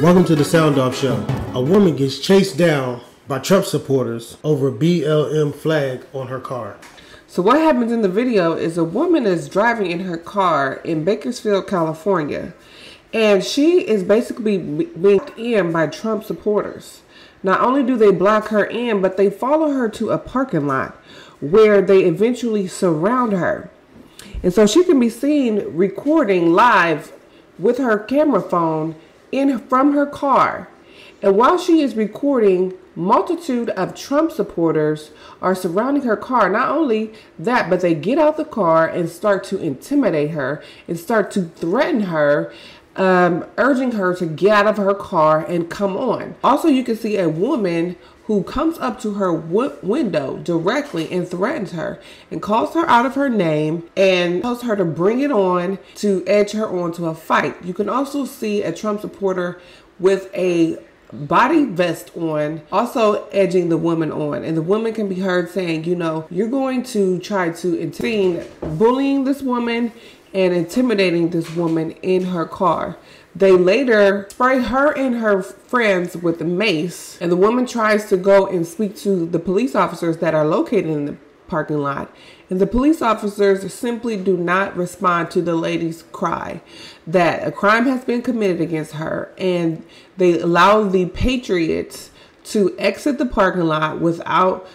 Welcome to the Sound Off Show. A woman gets chased down by Trump supporters over BLM flag on her car. So what happens in the video is a woman is driving in her car in Bakersfield, California, and she is basically being blocked in by Trump supporters. Not only do they block her in, but they follow her to a parking lot where they eventually surround her. And so she can be seen recording live with her camera phone from her car. And while she is recording, multitude of Trump supporters are surrounding her car. Not only that, but they get out the car and start to intimidate her and start to threaten her, urging her to get out of her car and come on. Also, you can see a woman who comes up to her window directly and threatens her and calls her out of her name and tells her to bring it on, to edge her on to a fight. You can also see a Trump supporter with a body vest on, also edging the woman on, and the woman can be heard saying, you know, you're going to try to intimidate, bullying this woman and intimidating this woman in her car. They later spray her and her friends with a mace, and the woman tries to go and speak to the police officers that are located in the parking lot, and the police officers simply do not respond to the lady's cry that a crime has been committed against her, and they allow the patriots to exit the parking lot without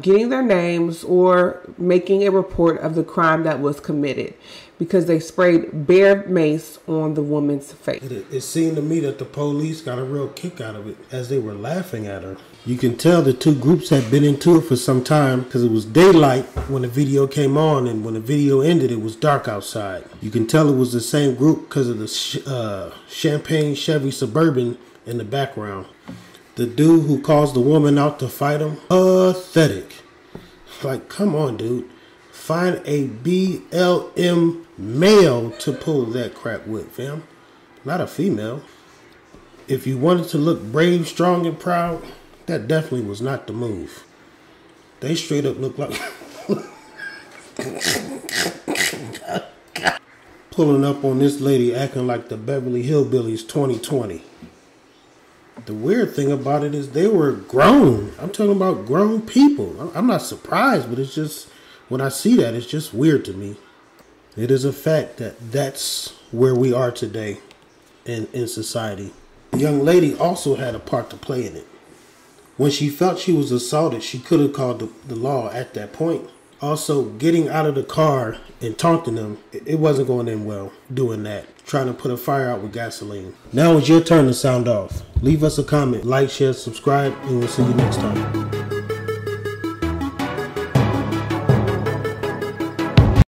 getting their names or making a report of the crime that was committed, because they sprayed bear mace on the woman's face. It seemed to me that the police got a real kick out of it as they were laughing at her. You can tell the two groups had been into it for some time, because it was daylight when the video came on, and when the video ended it was dark outside. You can tell it was the same group because of the champagne Chevy Suburban in the background. The dude who calls the woman out to fight him, pathetic. Like, come on, dude. Find a BLM male to pull that crap with, fam. Not a female. If you wanted to look brave, strong, and proud, that definitely was not the move. They straight up look like pulling up on this lady acting like the Beverly Hillbillies 2020. The weird thing about it is they were grown. I'm talking about grown people. I'm not surprised, but it's just, when I see that, it's just weird to me. It is a fact that that's where we are today in society. The young lady also had a part to play in it. When she felt she was assaulted, she could have called the law at that point. Also, getting out of the car and taunting them, it wasn't going in well doing that. Trying to put a fire out with gasoline. Now it's your turn to sound off. Leave us a comment, like, share, subscribe, and we'll see you next time.